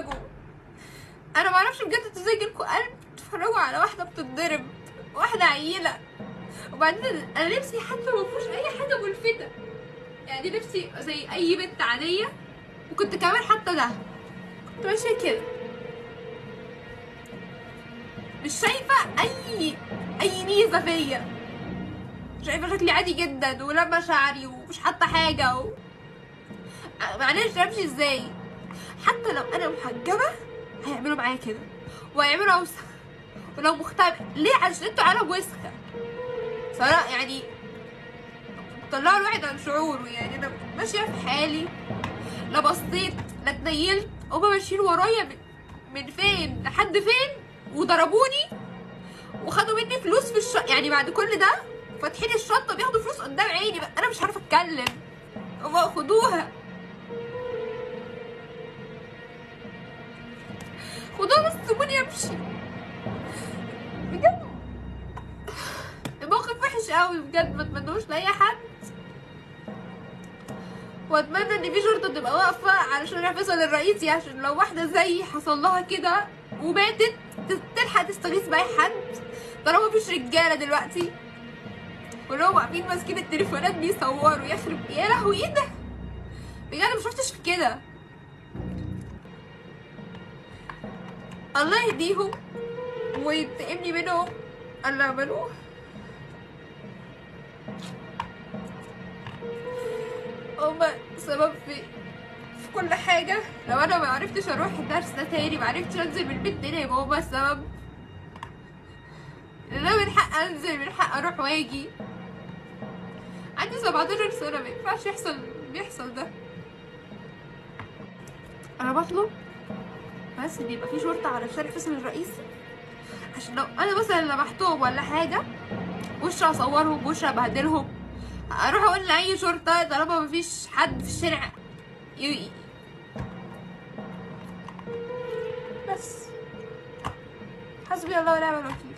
تتفرجوا. انا معرفش بجد انتوا ازاي جالكوا قلب تتفرجوا على واحده بتتضرب، واحده عيله. وبعدين انا لبسي حتى ما فيهوش اي حاجه ملفته، يعني دي لبسي زي اي بنت عاديه، وكنت كمان حتى ده كنت ماشيه كده مش شايفه اي ميزه فيا، شايفه شكلي عادي جدا ولما شعري ومش حاطه حاجه معلش امشي ازاي؟ حتى لو انا محجبه هيعملوا معايا كده وهيعملوا اوسخ، ولو مختبئ ليه؟ عشان انتوا عالم وسخه صراحه، يعني طلعوا الواحد عن شعوره. يعني انا ماشيه في حالي، لا بصيت لا اتنيلت، هما ماشيين ورايا من فين لحد فين، وضربوني وخدوا مني فلوس في الشقه. يعني بعد كل ده فاتحين الشنطه بياخدوا فلوس قدام عيني، انا مش عارفه اتكلم. هما خدوها بس سيبوني امشي. بجد الموقف وحش قوي بجد، ما اتمنوش لاي حد، واتمنى ان في شرطه تبقى واقفه على شارع فيصل الرئيسي، عشان لو واحده زي حصل لها كده وماتت تلحق تستغيث باي حد، طالما مفيش رجاله دلوقتي ولو واقفين ماسكين التليفونات بيصوروا. يخرب يا لهوي ايه ده؟ بجد انا مشفتش في كده. الله يهديهم وينتقمني منهم اللي عملوه. هما سبب في كل حاجة. لو انا معرفتش اروح الدرس ده تاني، معرفتش انزل من البيت تاني، يبقى هما السبب. انا من حق انزل، من حق اروح واجي، عندي 17 سنة، مينفعش بيحصل ده. انا بطلب بس ان يبقى في شرطه على شارع فيصل الرئيسي، عشان لو انا مثلا لمحتهم ولا حاجه وش هصورهم وش هبهدلهم، اروح اقول لاي شرطه طالما مفيش حد في الشارع بس. حسبي الله ونعم الوكيل.